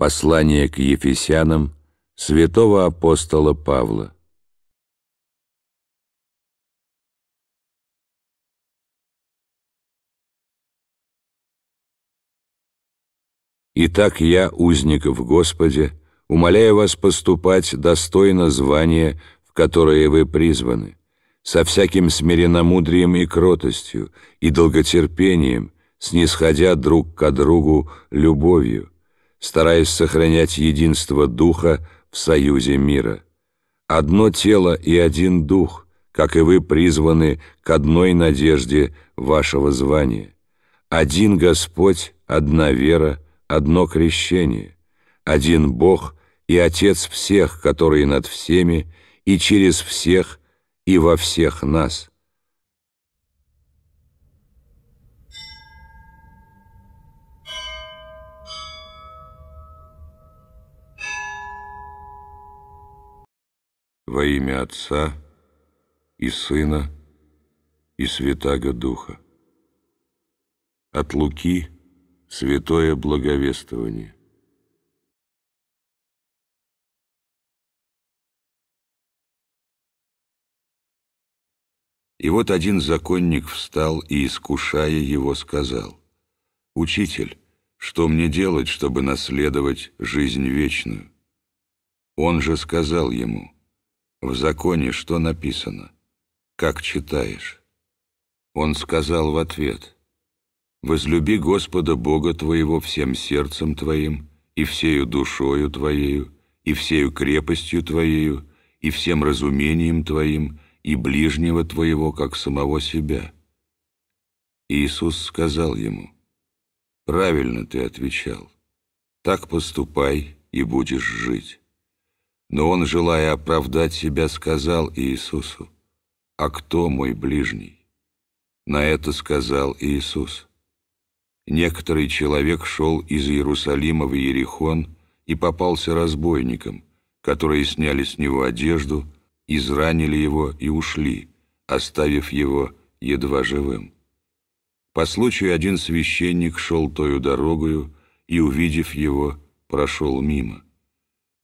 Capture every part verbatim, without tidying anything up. Послание к Ефесянам святого апостола Павла. Итак, я, узников в Господе, умоляю вас поступать достойно звания, в которое вы призваны, со всяким смиренномудрием и кротостью, и долготерпением, снисходя друг к другу любовью, стараясь сохранять единство Духа в союзе мира. Одно тело и один Дух, как и вы призваны к одной надежде вашего звания. Один Господь, одна вера, одно крещение, один Бог и Отец всех, который над всеми, и через всех, и во всех нас. Во имя Отца и Сына и Святаго Духа. От Луки. Святое благовествование. И вот один законник встал и, искушая его, сказал: «Учитель, что мне делать, чтобы наследовать жизнь вечную?» Он же сказал ему: «В законе что написано? Как читаешь?» Он сказал в ответ: «Возлюби Господа Бога твоего всем сердцем твоим, и всею душою твоею, и всею крепостью твоею, и всем разумением твоим, и ближнего твоего, как самого себя». Иисус сказал ему: «Правильно ты отвечал, так поступай, и будешь жить». Но он, желая оправдать себя, сказал Иисусу: «А кто мой ближний?» На это сказал Иисус: «Некоторый человек шел из Иерусалима в Иерихон и попался разбойникам, которые сняли с него одежду, изранили его и ушли, оставив его едва живым. По случаю один священник шел тою дорогою и, увидев его, прошел мимо.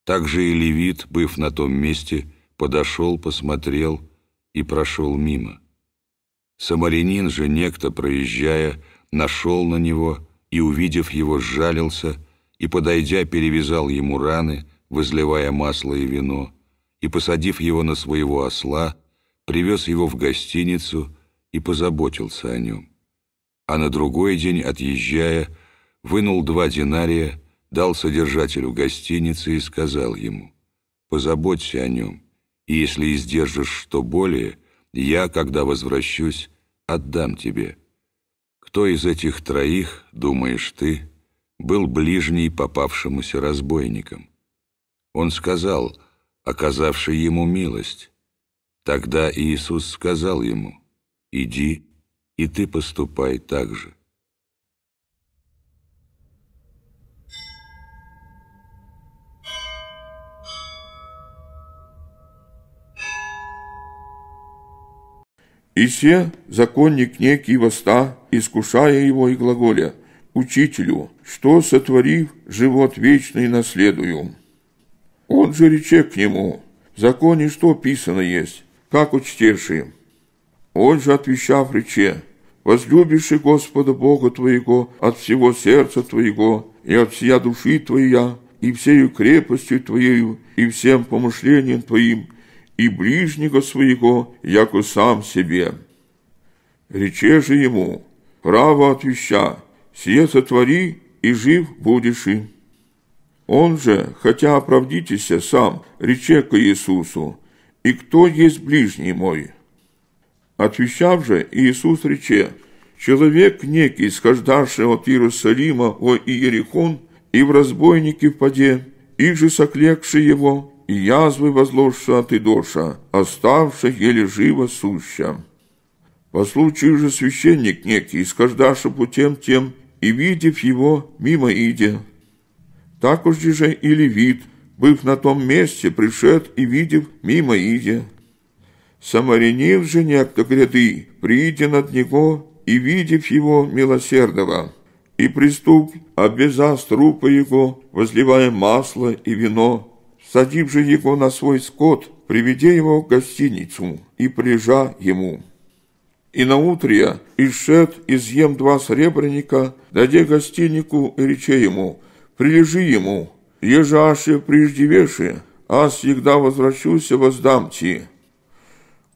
Также и левит, быв на том месте, подошел, посмотрел и прошел мимо. Самарянин же, некто, проезжая, нашел на него и, увидев его, сжалился, и, подойдя, перевязал ему раны, возливая масло и вино, и, посадив его на своего осла, привез его в гостиницу и позаботился о нем. А на другой день, отъезжая, вынул два динария, дал содержателю гостиницы и сказал ему: «Позаботься о нем, и если издержишь что более, я, когда возвращусь, отдам тебе». Кто из этих троих, думаешь ты, был ближний попавшемуся разбойникам?» Он сказал: «Оказавший ему милость». Тогда Иисус сказал ему: «Иди, и ты поступай так же». «И се законник некий восста, искушая его и глаголя: Учителю, что сотворив, живот вечный наследую. Он же рече к нему: В законе что писано есть, как учтеши? Он же отвечав рече: Возлюбиши Господа Бога твоего от всего сердца твоего и от всея души твоя и всею крепостью твоею и всем помышлением твоим, и ближнего своего, яко сам себе. Рече же ему: Право отвеща, сие сотвори, и жив будешь и». Он же, хотя оправдитеся сам, рече к Иисусу: «И кто есть ближний мой?» Отвещав же, Иисус рече: «Человек некий, схождавший от Иерусалима во Иерихон, и в разбойники впаде, их же соклегши его, и язвы возложша от идоша, оставши еле живо суща. По случаю же священник некий, схождавши путем тем, и, видев его, мимо иде. Так уж же и левит, быв на том месте, пришед и, видев, мимо иде. Самарянин же некто гряды, прииде над него, и, видев его, милосердного, И преступник, обвязав трупы его, возливая масло и вино, садив же его на свой скот, приведя его в гостиницу и прижа ему. И наутре ишед изъем два сребреника, даде гостинику и рече ему, прилежи ему, ежаше преждевеше, а всегда возвращуся воздам ти.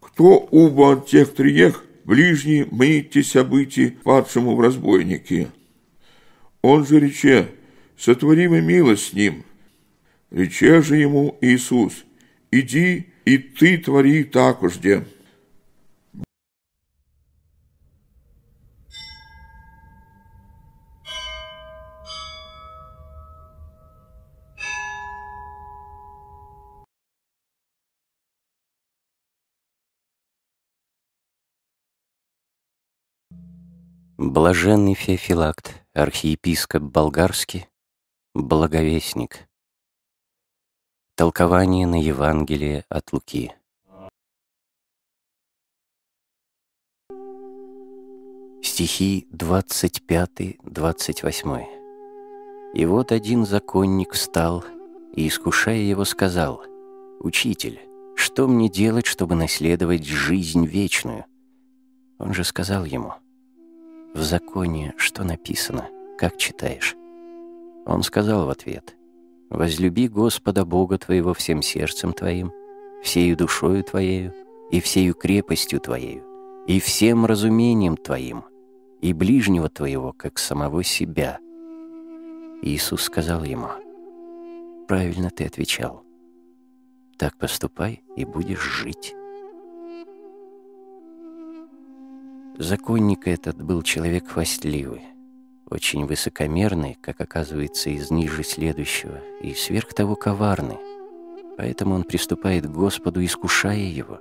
Кто уба от тех триех, ближний мытеся быти падшему в разбойнике? Он же рече, сотворимы милость с ним. Рече же ему Иисус, иди, и ты твори такожде. Блаженный Феофилакт, архиепископ болгарский, благовестник. Толкование на Евангелие от Луки. Стихи двадцать пятый — двадцать восьмой. «И вот один законник встал и, искушая его, сказал: „Учитель, что мне делать, чтобы наследовать жизнь вечную?“ Он же сказал ему: „В законе что написано? Как читаешь?“ Он сказал в ответ: „Возлюби Господа Бога твоего всем сердцем твоим, всею душою твоею и всею крепостью твоею, и всем разумением твоим, и ближнего твоего, как самого себя“. Иисус сказал ему: „Правильно ты отвечал. Так поступай, и будешь жить“». Законник этот был человек хвастливый, очень высокомерный, как оказывается, из ниже следующего, и сверх того коварный, поэтому он приступает к Господу, искушая его.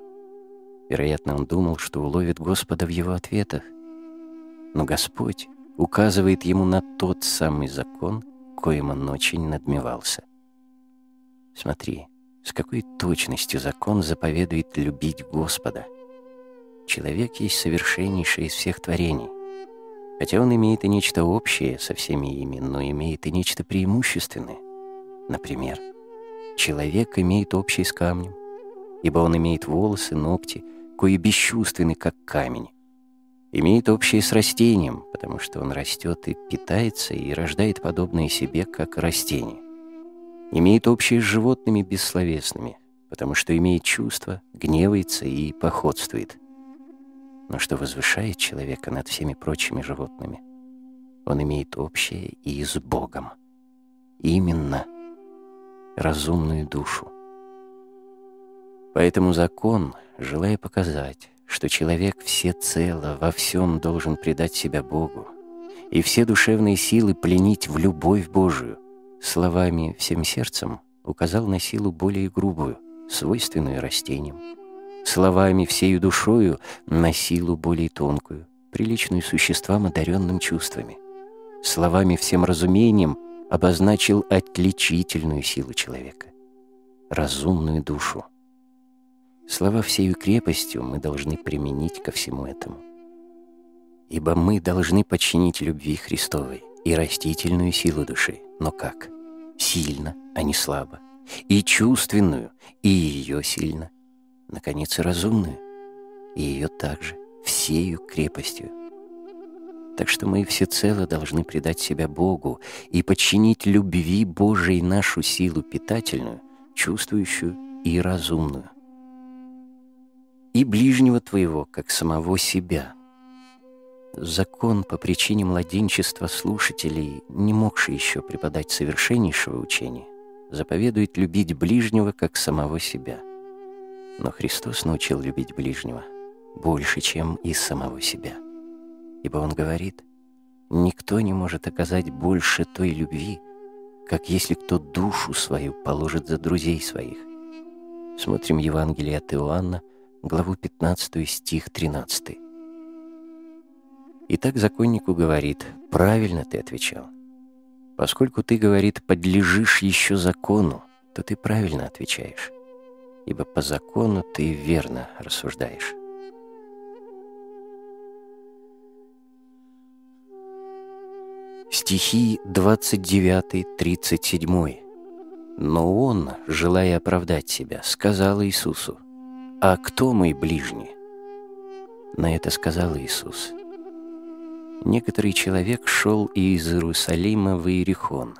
Вероятно, он думал, что уловит Господа в его ответах, но Господь указывает ему на тот самый закон, коим он очень надмевался. Смотри, с какой точностью закон заповедует любить Господа. Человек есть совершеннейший из всех творений. Хотя он имеет и нечто общее со всеми ими, но имеет и нечто преимущественное. Например, человек имеет общее с камнем, ибо он имеет волосы, ногти, кои бесчувственны, как камень. Имеет общее с растением, потому что он растет и питается, и рождает подобное себе, как растение. Имеет общее с животными бессловесными, потому что имеет чувства, гневается и походствует. Но что возвышает человека над всеми прочими животными, он имеет общее и с Богом, именно разумную душу. Поэтому закон, желая показать, что человек всецело во всем должен предать себя Богу и все душевные силы пленить в любовь Божию, словами «всем сердцем» указал на силу более грубую, свойственную растениям, словами «всею душою» на силу более тонкую, приличную существам, одаренным чувствами. Словами «всем разумением» обозначил отличительную силу человека, разумную душу. Слова «всею крепостью» мы должны применить ко всему этому. Ибо мы должны подчинить любви Христовой и растительную силу души, но как? Сильно, а не слабо. И чувственную, и ее сильно. Наконец, и разумную, и ее также всею крепостью. Так что мы всецело должны предать себя Богу и подчинить любви Божией нашу силу питательную, чувствующую и разумную. И ближнего твоего, как самого себя. Закон по причине младенчества слушателей, не могший еще преподать совершеннейшего учения, заповедует любить ближнего, как самого себя. Но Христос научил любить ближнего больше, чем и самого себя. Ибо Он говорит: «Никто не может оказать больше той любви, как если кто душу свою положит за друзей своих». Смотрим Евангелие от Иоанна, главу пятнадцатую, стих тринадцатый. Итак, законнику говорит: «Правильно ты отвечал. Поскольку ты, говорит, подлежишь еще закону, то ты правильно отвечаешь, ибо по закону ты верно рассуждаешь». стихи двадцать девять тридцать семь. «Но он, желая оправдать себя, сказал Иисусу: „А кто мой ближний?“ На это сказал Иисус: „Некоторый человек шел из Иерусалима в Иерихон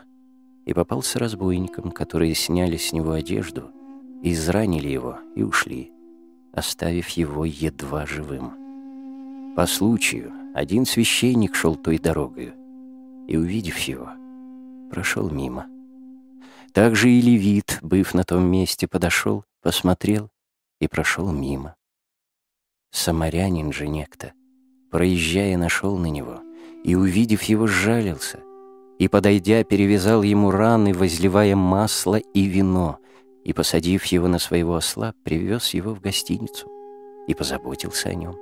и попался разбойникам, которые сняли с него одежду, изранили его и ушли, оставив его едва живым. По случаю один священник шел той дорогою и, увидев его, прошел мимо. Также и левит, быв на том месте, подошел, посмотрел и прошел мимо. Самарянин же некто, проезжая, нашел на него и, увидев его, сжалился, и, подойдя, перевязал ему раны, возливая масло и вино, и, посадив его на своего осла, привез его в гостиницу и позаботился о нем.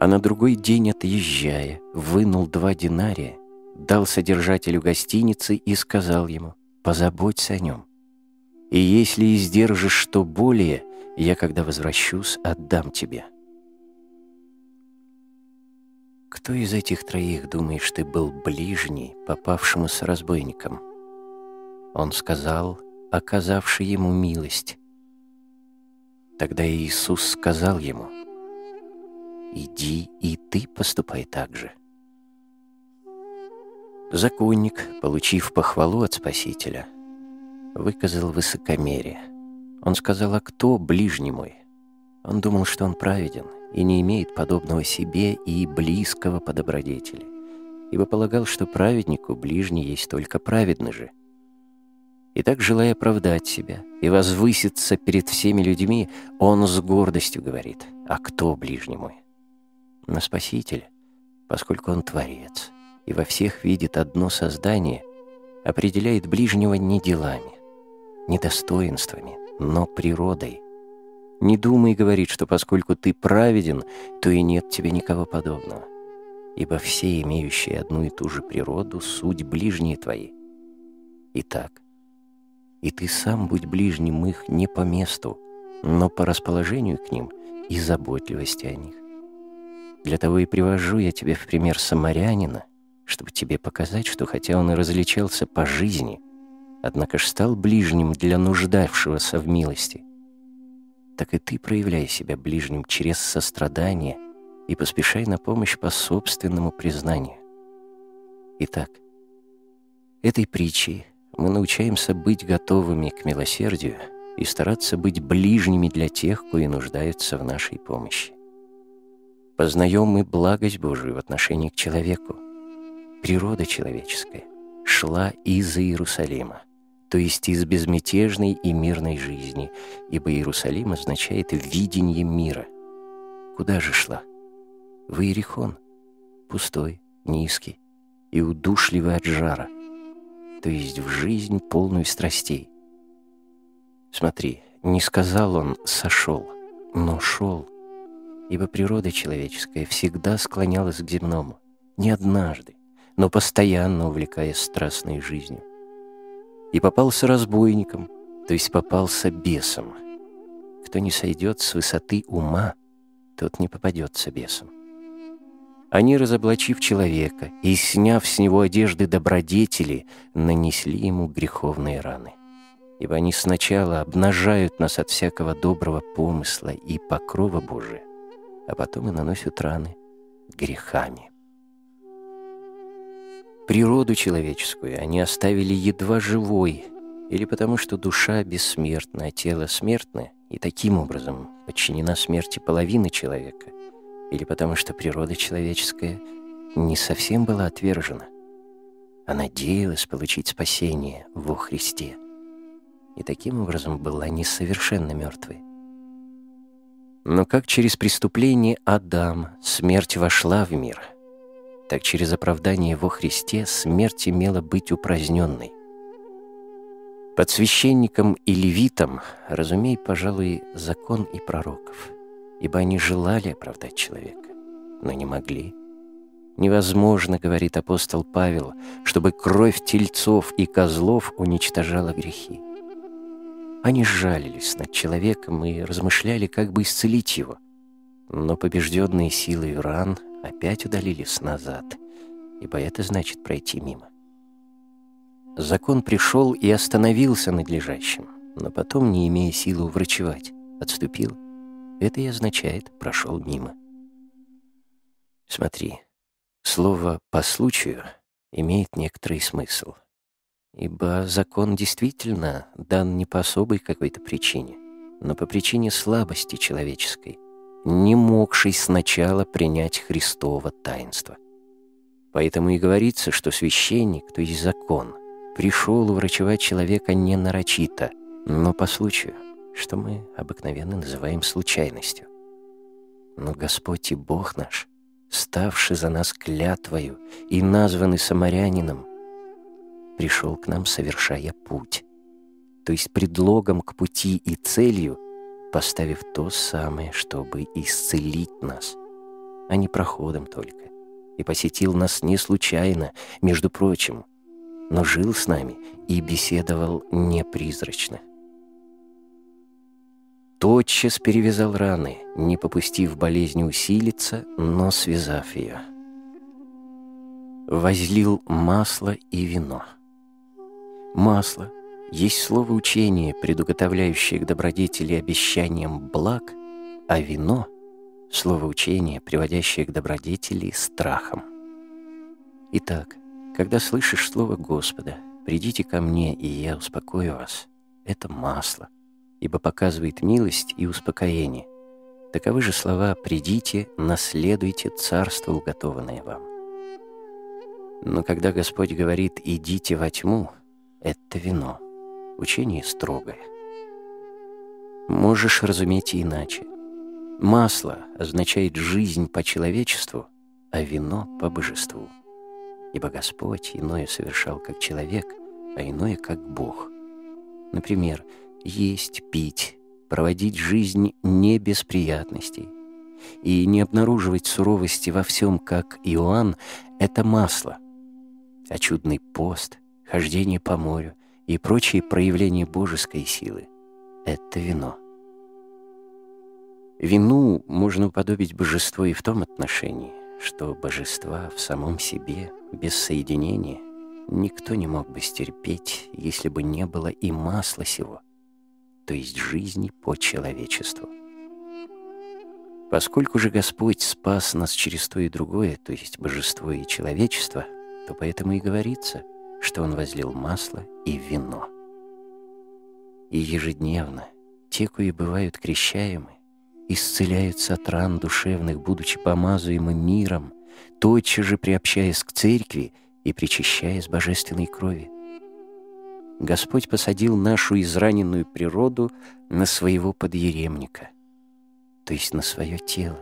А на другой день, отъезжая, вынул два динария, дал содержателю гостиницы и сказал ему: „Позаботься о нем, и если издержишь что более, я, когда возвращусь, отдам тебе“». Кто из этих троих, думаешь ты, был ближний попавшему с разбойником? Он сказал: „Оказавший ему милость“. Тогда Иисус сказал ему: „Иди, и ты поступай так же“. Законник, получив похвалу от Спасителя, выказал высокомерие. Он сказал: „А кто ближний мой?“ Он думал, что он праведен и не имеет подобного себе и близкого по добродетели, ибо полагал, что праведнику ближний есть только праведный же. И так, желая оправдать себя и возвыситься перед всеми людьми, он с гордостью говорит: „А кто ближний мой?“ На Спасителя, поскольку он творец и во всех видит одно создание, определяет ближнего не делами, не достоинствами, но природой. Не думай, говорит, что поскольку ты праведен, то и нет тебе никого подобного, ибо все, имеющие одну и ту же природу, суть ближние твои. Итак, и ты сам будь ближним их не по месту, но по расположению к ним и заботливости о них. Для того и привожу я тебе в пример самарянина, чтобы тебе показать, что хотя он и различался по жизни, однако ж стал ближним для нуждавшегося в милости. Так и ты проявляй себя ближним через сострадание и поспешай на помощь по собственному признанию». Итак, этой притчей мы научаемся быть готовыми к милосердию и стараться быть ближними для тех, кои нуждаются в нашей помощи. Познаем мы благость Божию в отношении к человеку. Природа человеческая шла из Иерусалима, то есть из безмятежной и мирной жизни, ибо Иерусалим означает видение мира. Куда же шла? В Иерихон, пустой, низкий и удушливый от жара, то есть в жизнь, полную страстей. Смотри, не сказал он «сошел», но «шел», ибо природа человеческая всегда склонялась к земному, не однажды, но постоянно увлекаясь страстной жизнью. И попался разбойником, то есть попался бесом. Кто не сойдет с высоты ума, тот не попадется бесом. Они, разоблачив человека и сняв с него одежды добродетели, нанесли ему греховные раны. Ибо они сначала обнажают нас от всякого доброго помысла и покрова Божия, а потом и наносят раны грехами. Природу человеческую они оставили едва живой, или потому что душа бессмертна, а тело смертно, и таким образом подчинена смерти половины человека, или потому что природа человеческая не совсем была отвержена, а надеялась получить спасение во Христе, и таким образом была несовершенно мертвой. Но как через преступление Адам смерть вошла в мир, так через оправдание во Христе смерть имела быть упраздненной. Под священником и левитом разумей, пожалуй, закон и пророков, ибо они желали оправдать человека, но не могли. Невозможно, говорит апостол Павел, чтобы кровь тельцов и козлов уничтожала грехи. Они сжалились над человеком и размышляли, как бы исцелить его, но побежденные силой ран опять удалились назад ибо это значит пройти мимо. Закон пришел и остановился над лежащим, но потом, не имея силы уврачевать, отступил. Это и означает «прошел мимо». Смотри, слово «по случаю» имеет некоторый смысл, ибо закон действительно дан не по особой какой-то причине, но по причине слабости человеческой, не могшей сначала принять Христово таинство. Поэтому и говорится, что священник, то есть закон, пришел уврачевать человека не нарочито, но по случаю, что мы обыкновенно называем случайностью. Но Господь и Бог наш, ставший за нас клятвою и названный самарянином, пришел к нам, совершая путь, то есть предлогом к пути и целью, поставив то самое, чтобы исцелить нас, а не проходом только, и посетил нас не случайно, между прочим, но жил с нами и беседовал непризрачно. Тотчас перевязал раны, не попустив болезни усилиться, но связав ее. Возлил масло и вино. Масло есть слово учение, предуготовляющее к добродетели обещанием благ, а вино — слово учение, приводящее к добродетели страхом. Итак, когда слышишь слово Господа «Придите ко мне, и я успокою вас», — это масло, ибо показывает милость и успокоение. Таковы же слова «Придите, наследуйте царство, уготованное вам». Но когда Господь говорит «Идите во тьму», это вино, учение строгое. Можешь разуметь и иначе. Масло означает жизнь по человечеству, а вино по божеству. Ибо Господь иное совершал как человек, а иное как Бог. Например, есть, пить, проводить жизнь не без приятностей и не обнаруживать суровости во всем, как Иоанн, это масло, а чудный пост, хождение по морю и прочие проявления божеской силы — это вино. Вину можно уподобить божеству и в том отношении, что божества в самом себе, без соединения, никто не мог бы стерпеть, если бы не было и масла сего, то есть жизни по человечеству. Поскольку же Господь спас нас через то и другое, то есть божество и человечество, то поэтому и говорится, что Он возлил масло и вино. И ежедневно те, кои бывают крещаемы, исцеляются от ран душевных, будучи помазуемы миром, тотчас же приобщаясь к церкви и причащаясь божественной крови. Господь посадил нашу израненную природу на своего подъеремника, то есть на свое тело,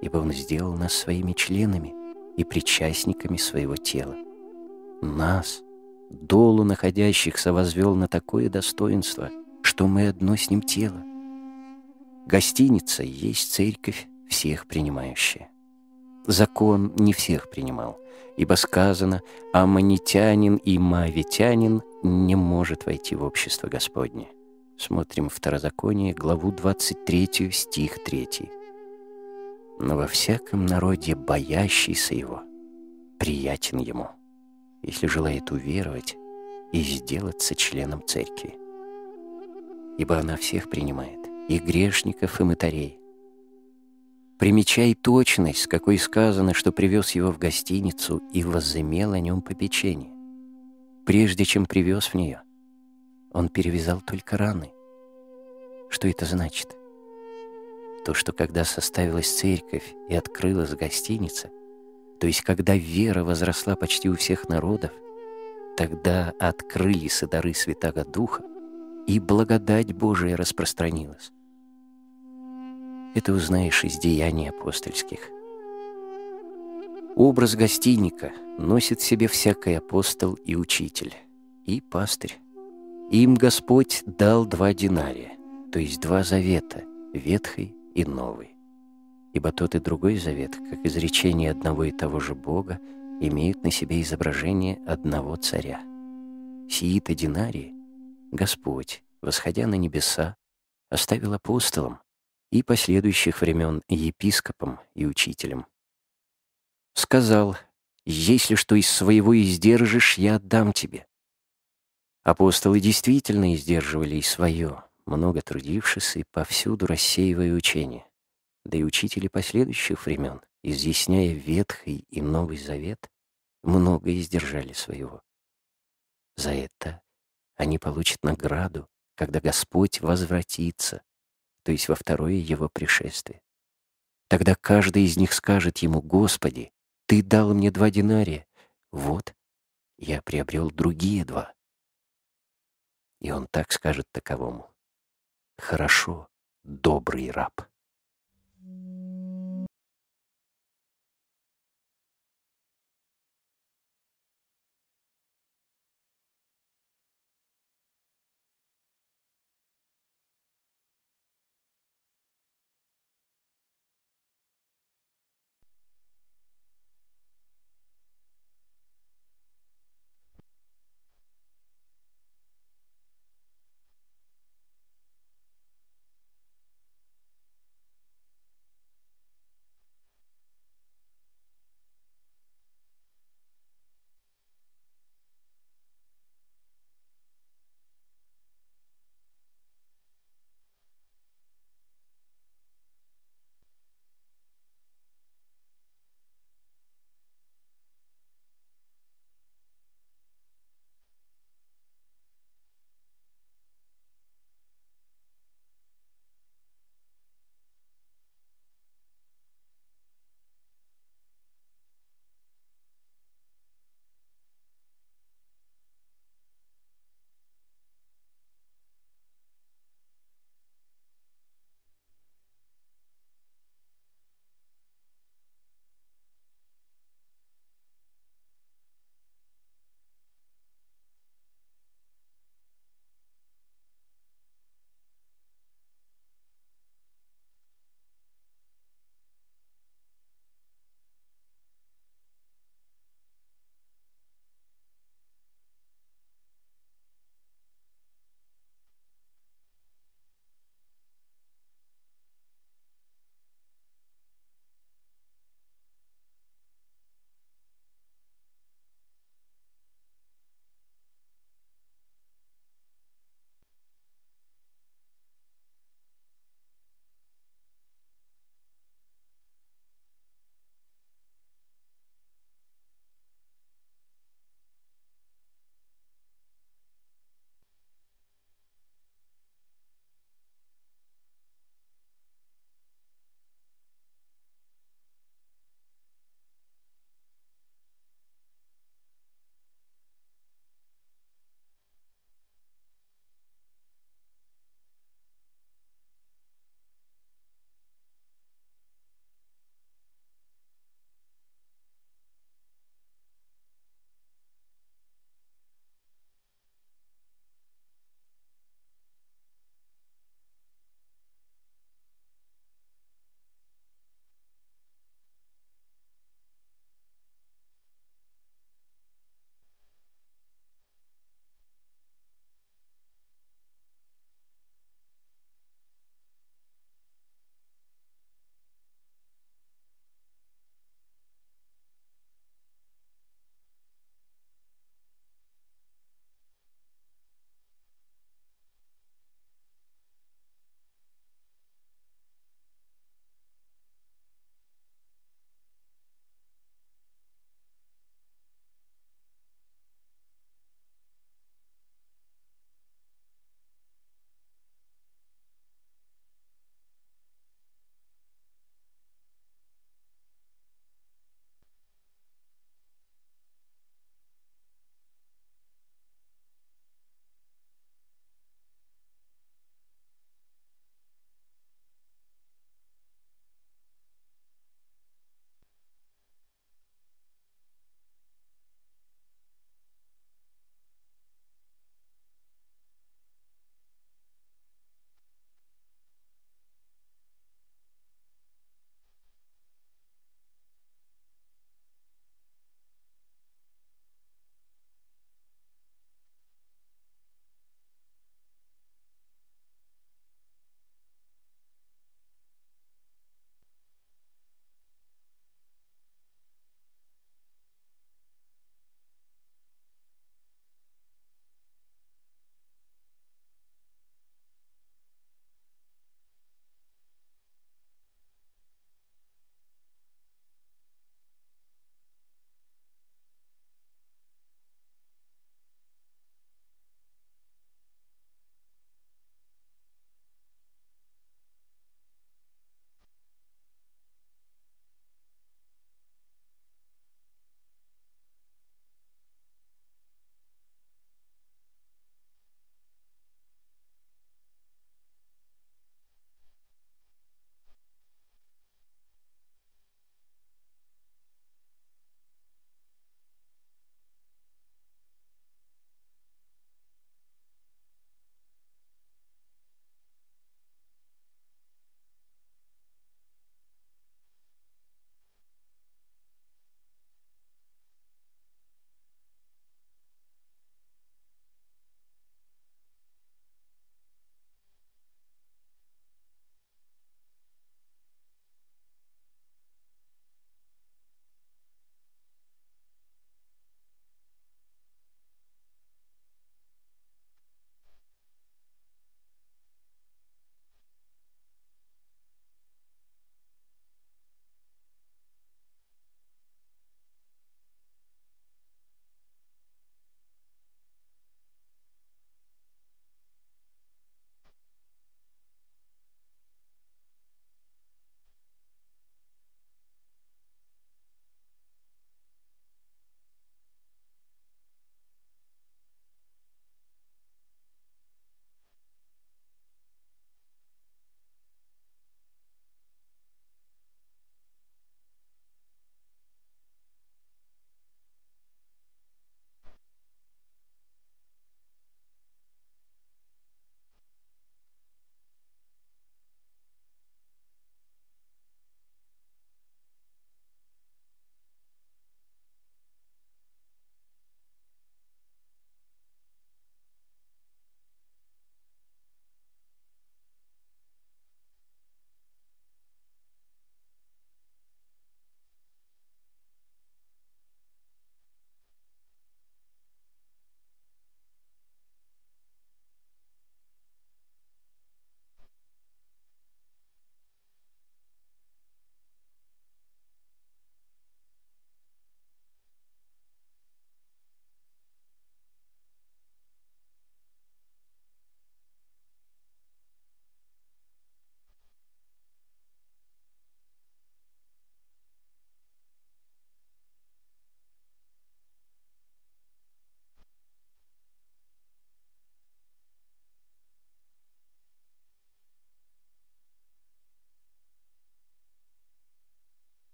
ибо Он сделал нас своими членами и причастниками своего тела. Нас, долу находящихся, возвел на такое достоинство, что мы одно с Ним тело. Гостиница есть церковь, всех принимающая. Закон не всех принимал, ибо сказано: «Аммонитянин и моавитянин не может войти в общество Господне». Смотрим Второзаконие, главу двадцать третью, стих третий. «Но во всяком народе, боящийся Его, приятен Ему, если желает уверовать и сделаться членом церкви. Ибо она всех принимает, и грешников, и мытарей». Примечай точность, с какой сказано, что привез его в гостиницу и возымел о нем попечение. Прежде чем привез в нее, он перевязал только раны. Что это значит? То, что когда составилась церковь и открылась гостиница, то есть когда вера возросла почти у всех народов, тогда открылись и дары Святаго Духа, и благодать Божия распространилась. Это узнаешь из деяний апостольских. Образ гостинника носит в себе всякий апостол и учитель, и пастырь. Им Господь дал два динария, то есть два завета, ветхий и новый. Ибо тот и другой завет, как изречение одного и того же Бога, имеют на себе изображение одного царя. Сии-то динарии Господь, восходя на небеса, оставил апостолам, и последующих времен епископом и учителем. Сказал: Если что из своего издержишь, я отдам тебе». Апостолы действительно издерживали и свое, много трудившись и повсюду рассеивая учение. Да и учители последующих времен, изъясняя Ветхий и Новый Завет, много издержали своего. За это они получат награду, когда Господь возвратится, то есть во второе Его пришествие. Тогда каждый из них скажет Ему: «Господи, Ты дал мне два динария, вот, я приобрел другие два». И Он так скажет таковому: «Хорошо, добрый раб».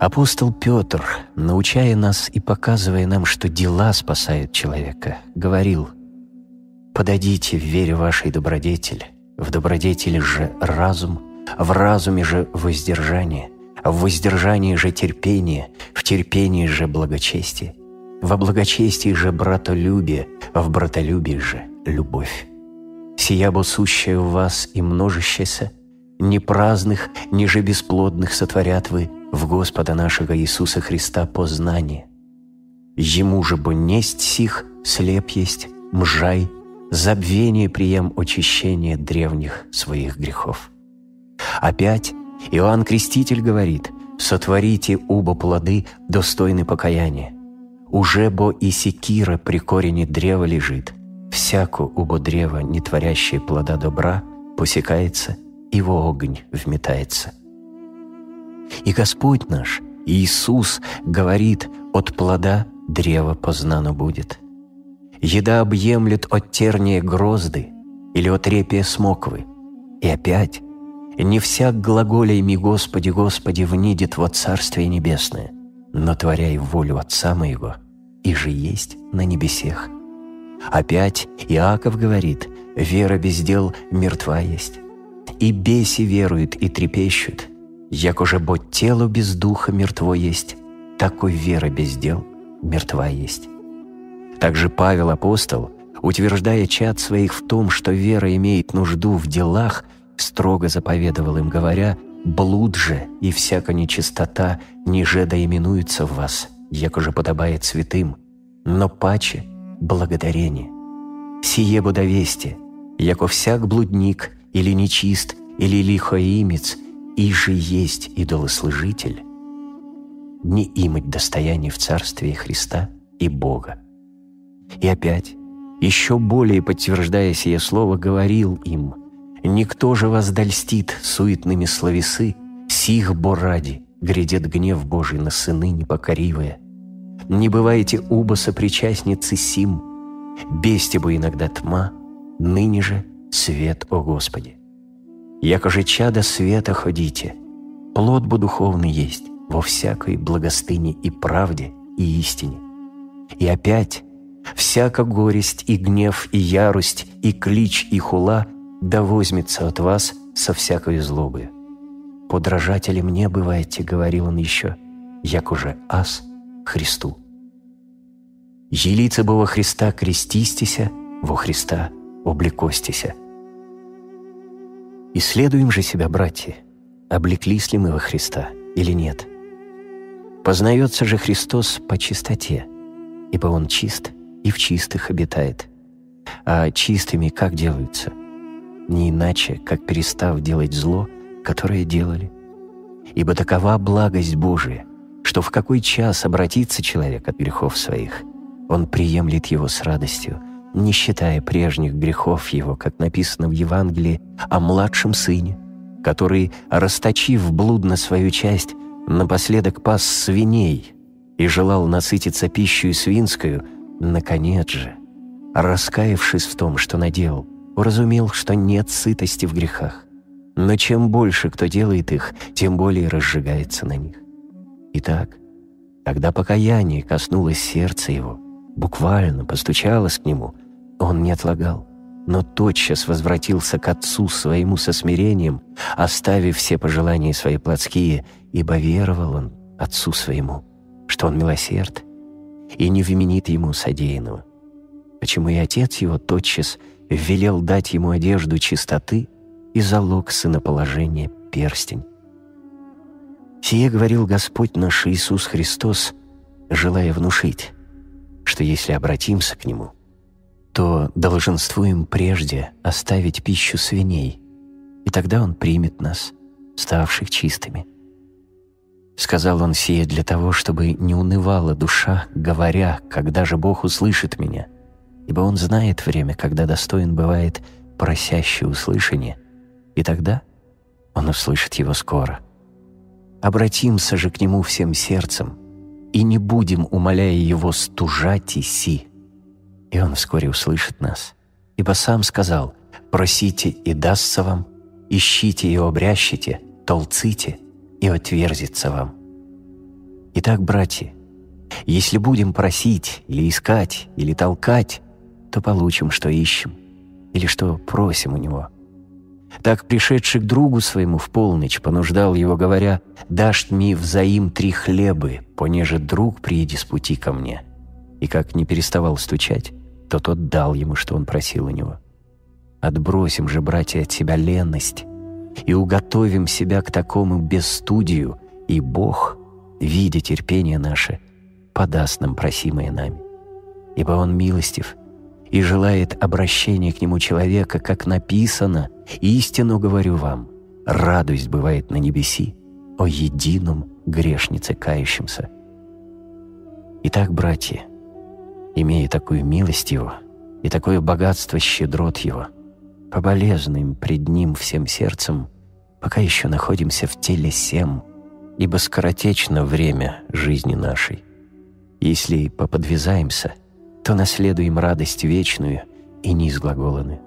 Апостол Петр, научая нас и показывая нам, что дела спасают человека, говорил: «Подадите в вере вашей добродетель, в добродетели же разум, в разуме же воздержание, в воздержании же терпение, в терпении же благочестие, во благочестии же братолюбие, в братолюбии же любовь. Сия бо сущая в вас и множащаяся, не праздных, ни же бесплодных сотворят вы в Господа нашего Иисуса Христа познание. Ему же бо несть сих, слеп есть, мжай, забвение прием очищения древних своих грехов». Опять Иоанн Креститель говорит: «Сотворите убо плоды, достойны покаяния. Уже бо и секира при корене древа лежит, всяко убо древо, не творящее плода добра, посекается, и во огонь вметается». И Господь наш, Иисус, говорит: «От плода древо познано будет. Еда объемлет от терния грозды или от репия смоквы». И опять: «Не всяк глаголя ими Господи, Господи, внидит во Царствие Небесное, но творяй волю Отца Моего, и же есть на небесех». Опять Иаков говорит: «Вера без дел мертва есть. И беси веруют, и трепещут. Яко же бо тело без духа мертво есть, тако вера без дел мертва есть». Также Павел Апостол, утверждая чад своих в том, что вера имеет нужду в делах, строго заповедовал им, говоря: «Блуд же и всякая нечистота ниже да именуется в вас, яко же подобает святым, но паче благодарение. Сие бо довесте, яко всяк блудник или нечист, или лихоимец, и же есть идолослужитель, не имать достояние в Царстве Христа и Бога». И опять, еще более подтверждая сие слово, говорил им: «Никто же вас дольстит суетными словесы, сих бо ради грядет гнев Божий на сыны непокоривые. Не бывайте убо сопричастницы сим, бесте бы иногда тьма, ныне же свет, о Господи. Яко же чада света ходите, плод бы духовный есть во всякой благостыне и правде и истине». И опять: «Всяка горесть и гнев и ярость и клич и хула да возьмется от вас со всякой злобы. Подражатели мне бывайте, — говорил он еще, — яко же аз Христу. Елице бы во Христа крестистися, во Христа облекостися». Исследуем же себя, братья, облеклись ли мы во Христа или нет. Познается же Христос по чистоте, ибо Он чист и в чистых обитает. А чистыми как делаются? Не иначе, как перестав делать зло, которое делали. Ибо такова благость Божия, что в какой час обратится человек от грехов своих, он приемлет его с радостью, не считая прежних грехов его, как написано в Евангелии о младшем сыне, который, расточив блудно свою часть, напоследок пас свиней и желал насытиться пищей свинскую, наконец же, раскаявшись в том, что наделал, уразумел, что нет сытости в грехах, но чем больше кто делает их, тем более разжигается на них. Итак, когда покаяние коснулось сердца его, буквально постучалось к нему, он не отлагал, но тотчас возвратился к Отцу Своему со смирением, оставив все пожелания свои плотские, ибо веровал он Отцу Своему, что Он милосерд и не вменит Ему содеянного. Почему и Отец Его тотчас велел дать Ему одежду чистоты и залог сыноположения перстень. Сие говорил Господь наш Иисус Христос, желая внушить, что если обратимся к Нему, то долженствуем прежде оставить пищу свиней, и тогда Он примет нас, ставших чистыми. Сказал Он сие для того, чтобы не унывала душа, говоря: «Когда же Бог услышит меня?» Ибо Он знает время, когда достоин бывает просящее услышание, и тогда Он услышит его скоро. Обратимся же к Нему всем сердцем, и не будем, умоляя Его, стужать и си. И Он вскоре услышит нас, ибо Сам сказал: «Просите, и дастся вам, ищите, и обрящите, толците, и отверзится вам». Итак, братья, если будем просить или искать, или толкать, то получим, что ищем, или что просим у него. Так пришедший к другу своему в полночь понуждал его, говоря: «Дашь мне взаим три хлебы, понеже друг приедет с пути ко мне». И как не переставал стучать, то тот дал ему, что он просил у него. Отбросим же, братья, от себя леность и уготовим себя к такому бесстыдию, и Бог, видя терпение наше, подаст нам просимое нами. Ибо Он милостив и желает обращения к Нему человека, как написано: «Истину говорю вам, радость бывает на небеси о едином грешнице кающемся». Итак, братья, имея такую милость Его и такое богатство щедрот Его, поболезнуем пред Ним всем сердцем, пока еще находимся в теле сем, ибо скоротечно время жизни нашей. Если поподвизаемся, то наследуем радость вечную и неизглаголанную.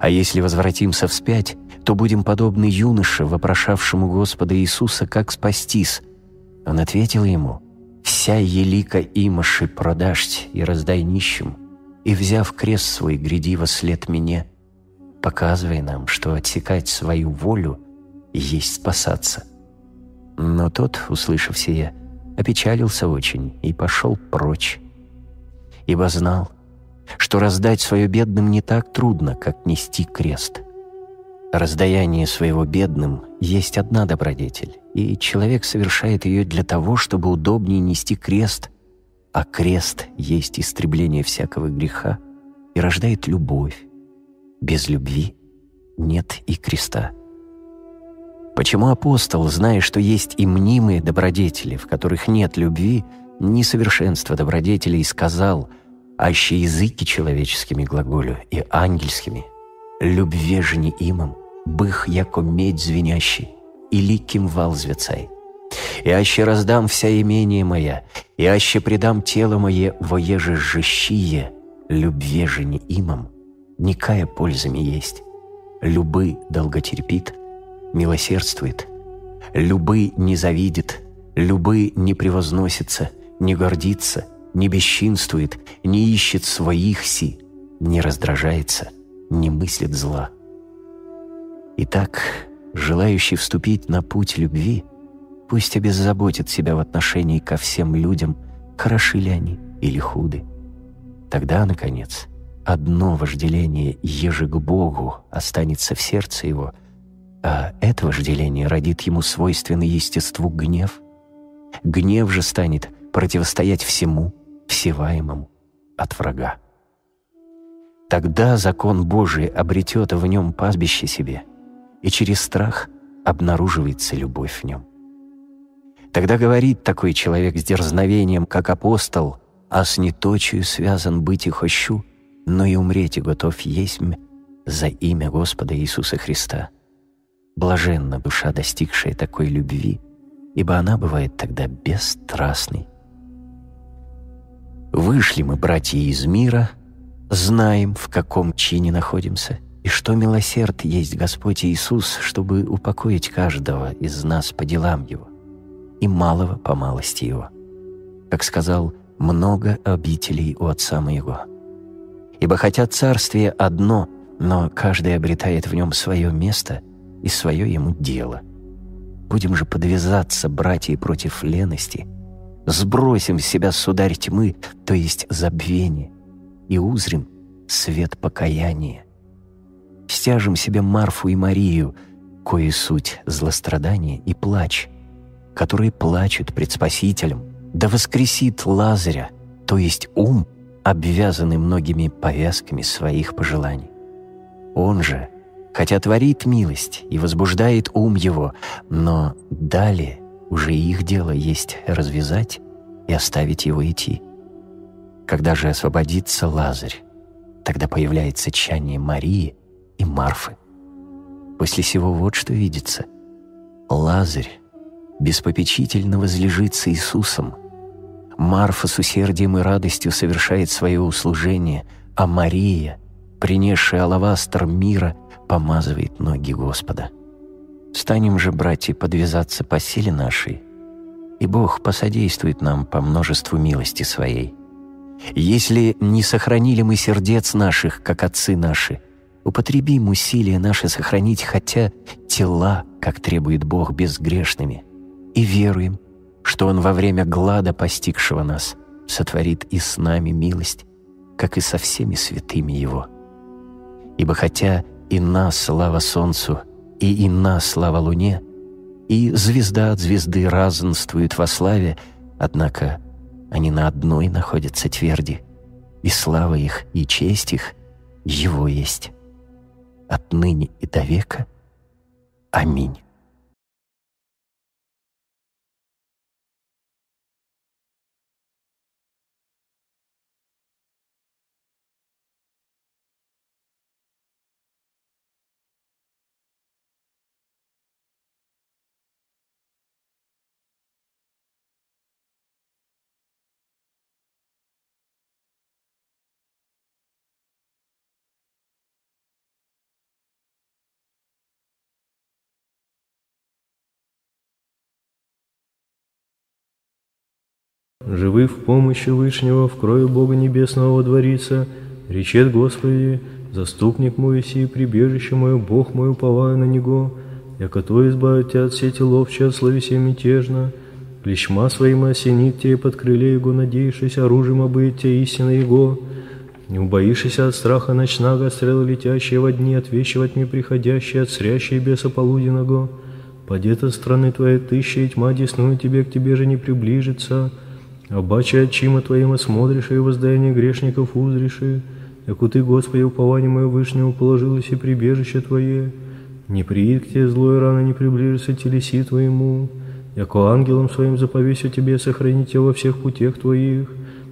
А если возвратимся вспять, то будем подобны юноше, вопрошавшему Господа Иисуса, как спастись. Он ответил ему: «Вся елика имаши продашь и раздай нищим, и, взяв крест свой, гряди во след мне», показывая нам, что отсекать свою волю есть спасаться. Но тот, услышав сие, опечалился очень и пошел прочь, ибо знал, что раздать свое бедным не так трудно, как нести крест. Раздаяние своего бедным есть одна добродетель, и человек совершает ее для того, чтобы удобнее нести крест, а крест есть истребление всякого греха и рождает любовь. Без любви нет и креста. Почему апостол, зная, что есть и мнимые добродетели, в которых нет любви, несовершенство добродетелей, сказал: «Аще языки человеческими глаголю и ангельскими, любве же не имам, бых яко медь звенящий, и ликим вал звецай. И аще раздам вся имение моя, и аще предам тело мое воеже жещие, любве же не имам, никая пользами есть. Любы долготерпит, милосердствует, любы не завидит, любы не превозносится, не гордится, не бесчинствует, не ищет своих си, не раздражается, не мыслит зла». Итак, желающий вступить на путь любви, пусть обеззаботит себя в отношении ко всем людям, хороши ли они или худы. Тогда, наконец, одно вожделение еже к Богу останется в сердце его, а это вожделение родит ему свойственный естеству гнев. Гнев же станет противостоять всему, всеваемому от врага. Тогда закон Божий обретет в нем пастбище себе, и через страх обнаруживается любовь в нем. Тогда говорит такой человек с дерзновением, как апостол: «А с неточию связан быть и хочу, но и умреть и готов есть за имя Господа Иисуса Христа. Блаженна душа, достигшая такой любви, ибо она бывает тогда бесстрастной». Вышли мы, братья, из мира, знаем, в каком чине находимся, и что милосерд есть Господь Иисус, чтобы упокоить каждого из нас по делам его, и малого по малости его. Как сказал: «Много обителей у Отца моего». Ибо хотя царствие одно, но каждый обретает в нем свое место и свое ему дело. Будем же подвязаться, братья, против лености, сбросим с себя сударь тьмы, то есть забвение, и узрим свет покаяния. Стяжем себе Марфу и Марию, кои суть злострадания и плач, которые плачут пред Спасителем, да воскресит Лазаря, то есть ум, обвязаны многими повязками своих пожеланий. Он же, хотя творит милость и возбуждает ум его, но далее уже их дело есть развязать и оставить его идти. Когда же освободится Лазарь, тогда появляется чание Марии и Марфы. После сего вот что видится: Лазарь беспопечительно возлежит с Иисусом, Марфа с усердием и радостью совершает свое услужение, а Мария, принесшая алавастр мира, помазывает ноги Господа. Станем же, братья, подвязаться по силе нашей, и Бог посодействует нам по множеству милости Своей. Если не сохранили мы сердец наших, как отцы наши, употребим усилия наши сохранить хотя тела, как требует Бог, безгрешными, и веруем, что Он во время глада, постигшего нас, сотворит и с нами милость, как и со всеми святыми Его. Ибо хотя и нас слава солнцу, и и нас слава луне, и звезда от звезды разнствует во славе, однако они на одной находятся тверди, и слава их, и честь их Его есть. Отныне и до века. Аминь. Живы в помощи Вышнего, в крою Бога Небесного дворится, речет Господи, заступник мой сей, прибежище мое, Бог мой, уповаю на Него, яко то избавит тебя от сети ловчей, от словеси мятежно, клещма своим осенит тебя, и под крыле Его надеешься, оружием обыт тебя истина Его, не убоишься от страха ночного, от стрела летящие во дни, от вещи во тьме приходящие, от срящие беса полуденного, подета страны твоей тысяча, и тьма десную тебе, к тебе же не приближится». Обаче отчима Твоим осмотришь, и воздаяние грешников узришь, яку Ты, Господи, упование мое вышнего положилось и прибежище Твое. Не приид к Тебе злой рано, не приближится телеси Твоему, яко ангелом Своим заповесю Тебе, сохрани Тебя во всех путях Твоих.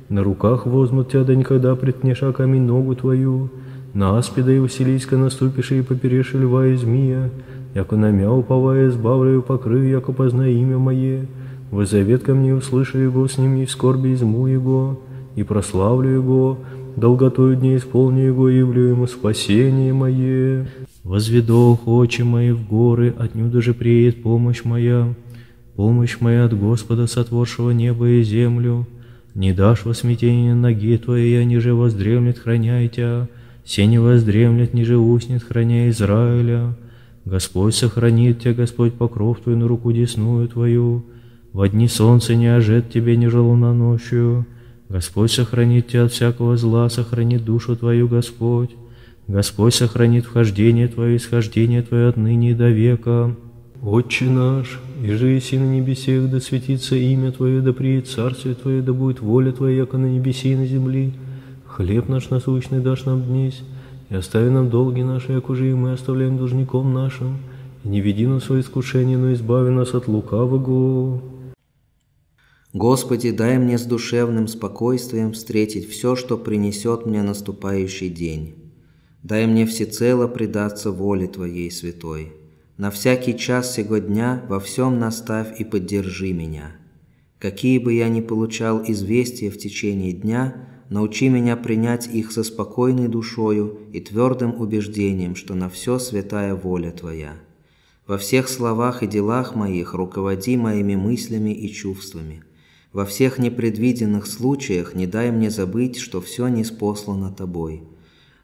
На руках возьмут Тебя, да никогда приткнешь камень ногу Твою. На аспида и василиска наступишь, и поперешь льва и змия, яко на мя уповая, избавлю и покрыв, яко познай имя Мое. Воззовет ко мне, услышу Его, сними в скорби изму Его, и прославлю Его, долготою дней исполню Его, явлю Ему спасение мое. Возведу очи мои в горы, отнюдь же приедет помощь моя, помощь моя от Господа, сотворшего небо и землю. Не дашь во смятение ноги твоей, я ниже воздремлет, храняй тебя, все не воздремлет, ниже уснет, храня Израиля. Господь сохранит тебя, Господь покров твой на руку десную твою, во дни солнца не ожет тебе, ниже луна ночью. Господь сохранит тебя от всякого зла, сохранит душу твою, Господь. Господь сохранит вхождение твое, исхождение твое отныне и до века. Отче наш, иже еси на небесех, да светится имя Твое, да приедет царствие Твое, да будет воля Твоя, яко на небеси и на земли. Хлеб наш насущный дашь нам днесь, и остави нам долги наши, як уже и мы оставляем должником нашим. И не веди нас в свое искушение, но избави нас от лукавого. Господи, дай мне с душевным спокойствием встретить все, что принесет мне наступающий день. Дай мне всецело предаться воле Твоей святой. На всякий час сего дня во всем наставь и поддержи меня. Какие бы я ни получал известия в течение дня, научи меня принять их со спокойной душою и твердым убеждением, что на все святая воля Твоя. Во всех словах и делах моих руководи моими мыслями и чувствами. Во всех непредвиденных случаях не дай мне забыть, что все ниспослано Тобой.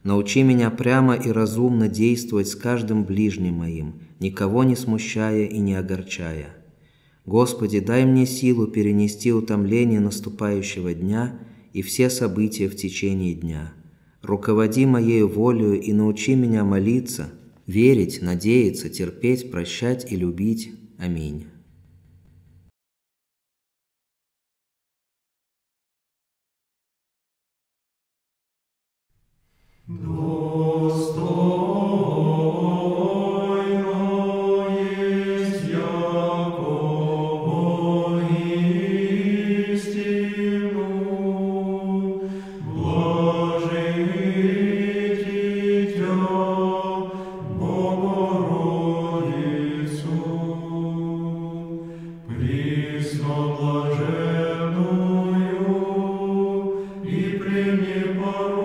Научи меня прямо и разумно действовать с каждым ближним моим, никого не смущая и не огорчая. Господи, дай мне силу перенести утомление наступающего дня и все события в течение дня. Руководи моей волею и научи меня молиться, верить, надеяться, терпеть, прощать и любить. Аминь. Преблаженную и пренепорочную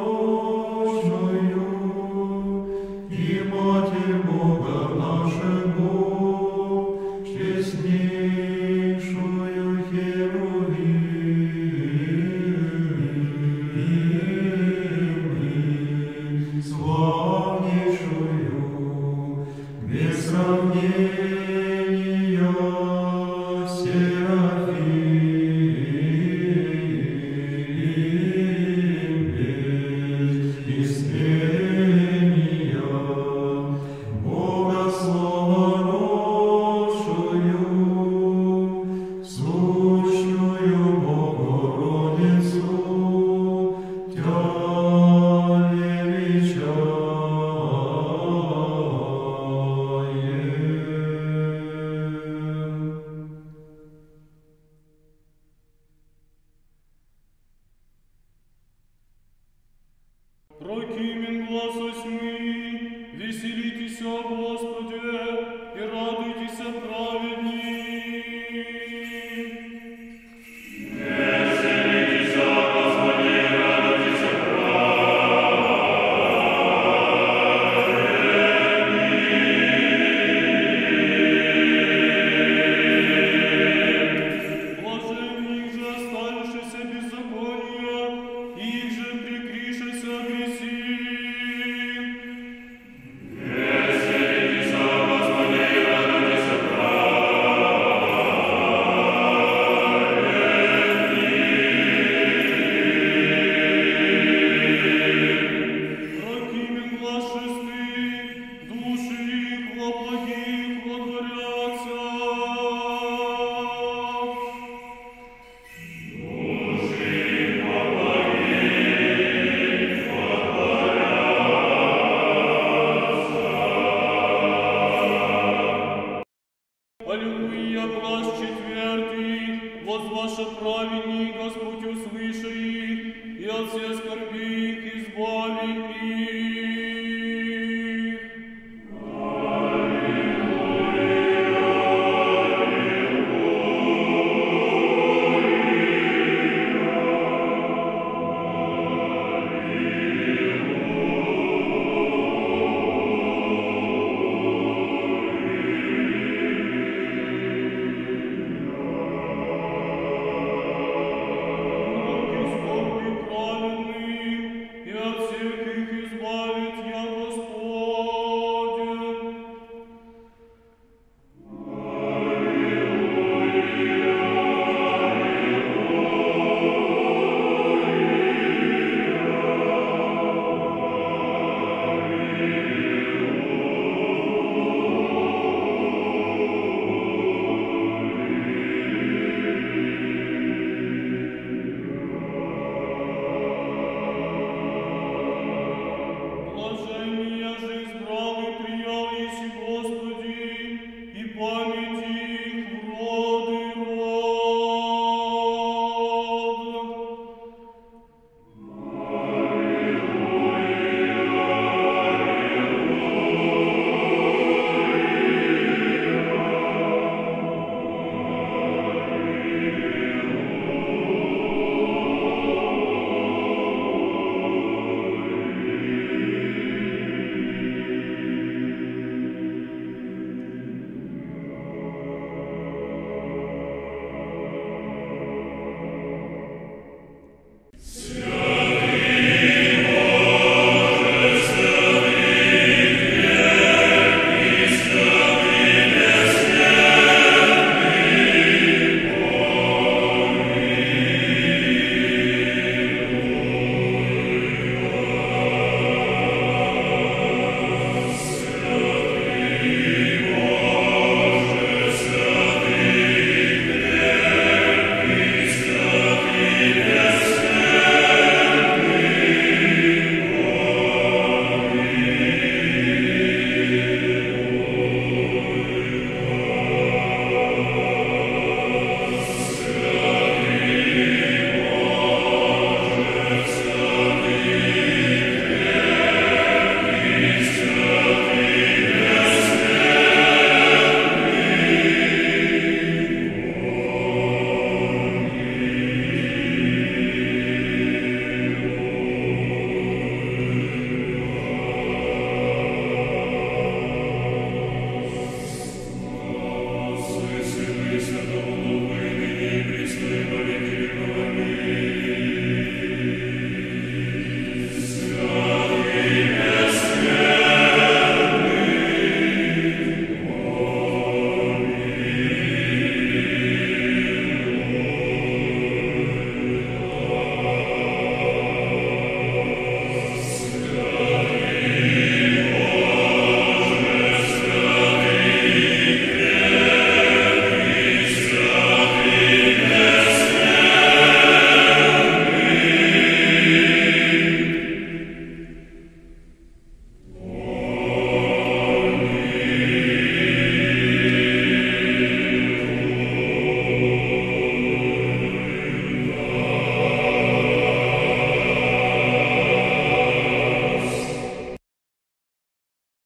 возглаша праведник, Господь услышит их, и от всей скорби